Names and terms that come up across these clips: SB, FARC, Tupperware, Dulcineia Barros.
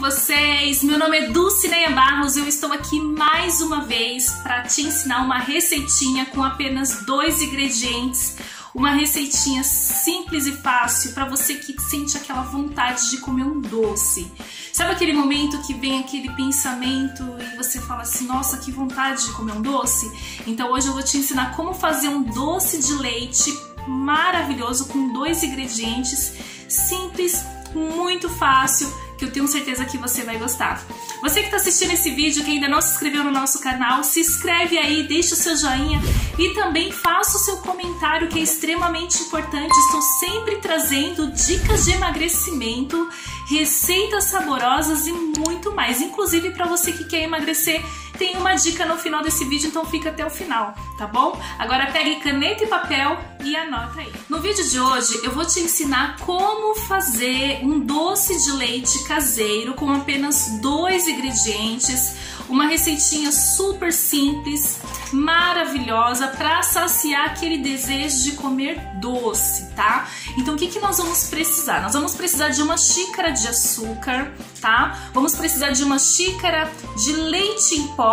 com vocês? Meu nome é Dulcineia Barros e eu estou aqui mais uma vez para te ensinar uma receitinha com apenas 2 ingredientes. Uma receitinha simples e fácil para você que sente aquela vontade de comer um doce. Sabe aquele momento que vem aquele pensamento e você fala assim, nossa, que vontade de comer um doce? Então hoje eu vou te ensinar como fazer um doce de leite maravilhoso com 2 ingredientes, simples, muito fácil, que eu tenho certeza que você vai gostar. Você que está assistindo esse vídeo, que ainda não se inscreveu no nosso canal, se inscreve aí, deixa o seu joinha e também faça o seu comentário, que é extremamente importante. Estou sempre trazendo dicas de emagrecimento, receitas saborosas e muito mais. Inclusive para você que quer emagrecer, tem uma dica no final desse vídeo, então fica até o final, tá bom? Agora pegue caneta e papel e anota aí. No vídeo de hoje eu vou te ensinar como fazer um doce de leite caseiro com apenas 2 ingredientes, uma receitinha super simples, maravilhosa, para saciar aquele desejo de comer doce, tá? Então o que nós vamos precisar? Nós vamos precisar de uma xícara de açúcar, tá? Vamos precisar de uma xícara de leite em pó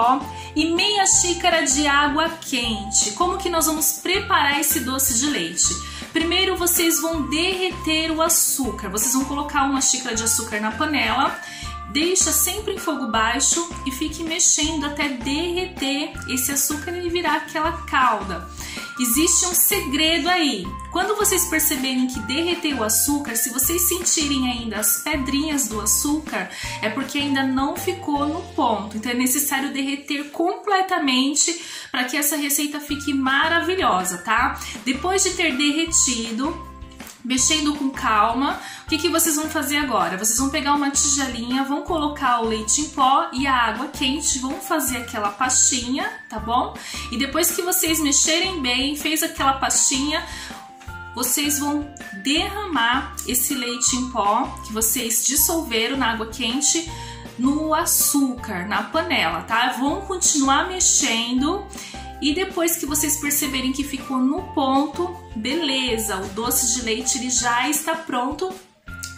e meia xícara de água quente. Como que nós vamos preparar esse doce de leite? Primeiro vocês vão derreter o açúcar, vocês vão colocar uma xícara de açúcar na panela. Deixa sempre em fogo baixo e fique mexendo até derreter esse açúcar e virar aquela calda. Existe um segredo aí. Quando vocês perceberem que derreteu o açúcar, se vocês sentirem ainda as pedrinhas do açúcar, é porque ainda não ficou no ponto. Então é necessário derreter completamente para que essa receita fique maravilhosa, tá? Depois de ter derretido, mexendo com calma, o que vocês vão fazer agora? Vocês vão pegar uma tigelinha, vão colocar o leite em pó e a água quente, vão fazer aquela pastinha, tá bom? E depois que vocês mexerem bem, fez aquela pastinha, vocês vão derramar esse leite em pó que vocês dissolveram na água quente no açúcar, na panela, tá? Vão continuar mexendo. E depois que vocês perceberem que ficou no ponto, beleza, o doce de leite ele já está pronto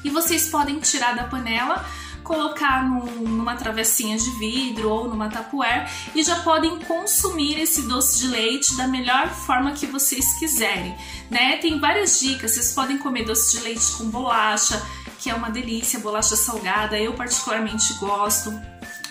e vocês podem tirar da panela, colocar numa travessinha de vidro ou numa tupperware e já podem consumir esse doce de leite da melhor forma que vocês quiserem, né? Tem várias dicas, vocês podem comer doce de leite com bolacha, que é uma delícia, bolacha salgada, eu particularmente gosto.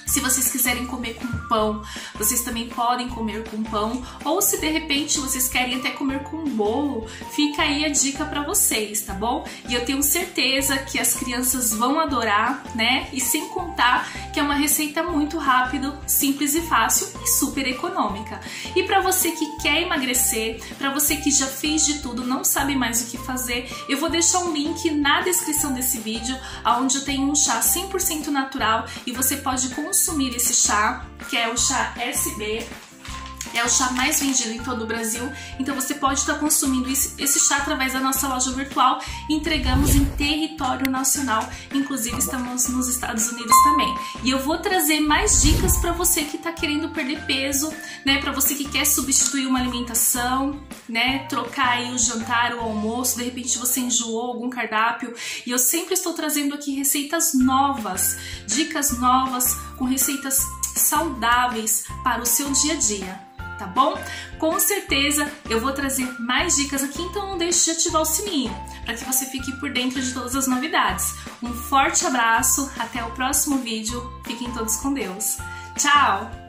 Se vocês quiserem comer com pão, vocês também podem comer com pão. Ou se de repente vocês querem até comer com bolo, fica aí a dica pra vocês, tá bom? E eu tenho certeza que as crianças vão adorar, né? E sem contar que é uma receita muito rápida, simples e fácil e super econômica. E pra você que quer emagrecer, pra você que já fez de tudo, não sabe mais o que fazer, eu vou deixar um link na descrição desse vídeo, onde eu tenho um chá 100% natural e você pode consumir esse chá, que é o chá SB, é o chá mais vendido em todo o Brasil. Então você pode estar consumindo esse chá através da nossa loja virtual. Entregamos em território nacional, inclusive estamos nos Estados Unidos também. E eu vou trazer mais dicas para você que está querendo perder peso, né? Para você que quer substituir uma alimentação, né? Trocar aí o jantar, o almoço, de repente você enjoou algum cardápio. E eu sempre estou trazendo aqui receitas novas, dicas novas com receitas saudáveis para o seu dia a dia. Tá bom? Com certeza eu vou trazer mais dicas aqui, então não deixe de ativar o sininho para que você fique por dentro de todas as novidades. Um forte abraço, até o próximo vídeo, fiquem todos com Deus. Tchau!